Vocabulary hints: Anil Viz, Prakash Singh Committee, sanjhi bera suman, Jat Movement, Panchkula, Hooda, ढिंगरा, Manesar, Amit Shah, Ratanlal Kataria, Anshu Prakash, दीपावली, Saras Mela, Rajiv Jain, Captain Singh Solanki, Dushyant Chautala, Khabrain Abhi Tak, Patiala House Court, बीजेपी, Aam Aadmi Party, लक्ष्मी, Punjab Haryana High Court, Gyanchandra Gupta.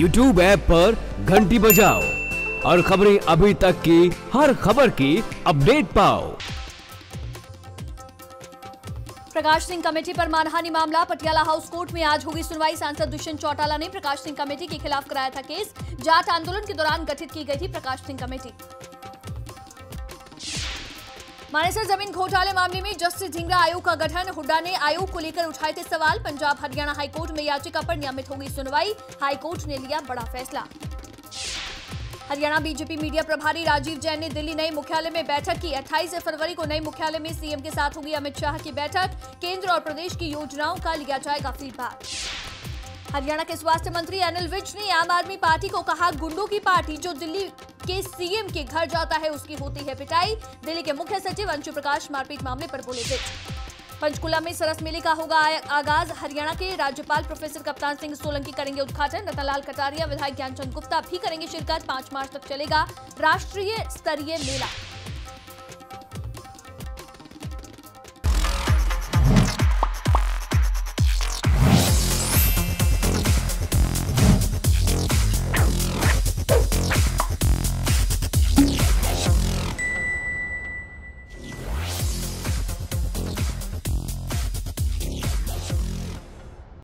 YouTube app पर घंटी बजाओ और खबरें अभी तक की हर खबर की अपडेट पाओ। प्रकाश सिंह कमेटी पर मानहानि मामला, पटियाला हाउस कोर्ट में आज होगी सुनवाई। सांसद दुष्यंत चौटाला ने प्रकाश सिंह कमेटी के खिलाफ कराया था केस। जाट आंदोलन के दौरान गठित की गई थी प्रकाश सिंह कमेटी। मानेसर जमीन घोटाले मामले में जस्टिस ढिंगरा आयोग का गठन। हुड्डा ने आयोग को लेकर उठाए थे सवाल। पंजाब हरियाणा हाईकोर्ट में याचिका पर नियमित होगी सुनवाई। हाईकोर्ट ने लिया बड़ा फैसला। हरियाणा बीजेपी मीडिया प्रभारी राजीव जैन ने दिल्ली नए मुख्यालय में बैठक की। 28 फरवरी को नए मुख्यालय में सीएम के साथ होगी अमित शाह की बैठक। केंद्र और प्रदेश की योजनाओं का लिया जाएगा फीडबैक। हरियाणा के स्वास्थ्य मंत्री अनिल विज ने आम आदमी पार्टी को कहा गुंडों की पार्टी। जो दिल्ली के सीएम के घर जाता है उसकी होती है पिटाई। दिल्ली के मुख्य सचिव अंशु प्रकाश मारपीट मामले पर बोले थे। पंचकुला में सरस मेले का होगा आगाज। हरियाणा के राज्यपाल प्रोफेसर कप्तान सिंह सोलंकी करेंगे उद्घाटन। रतनलाल कटारिया, विधायक ज्ञानचंद गुप्ता भी करेंगे शिरकत। 5 मार्च तक चलेगा राष्ट्रीय स्तरीय मेला।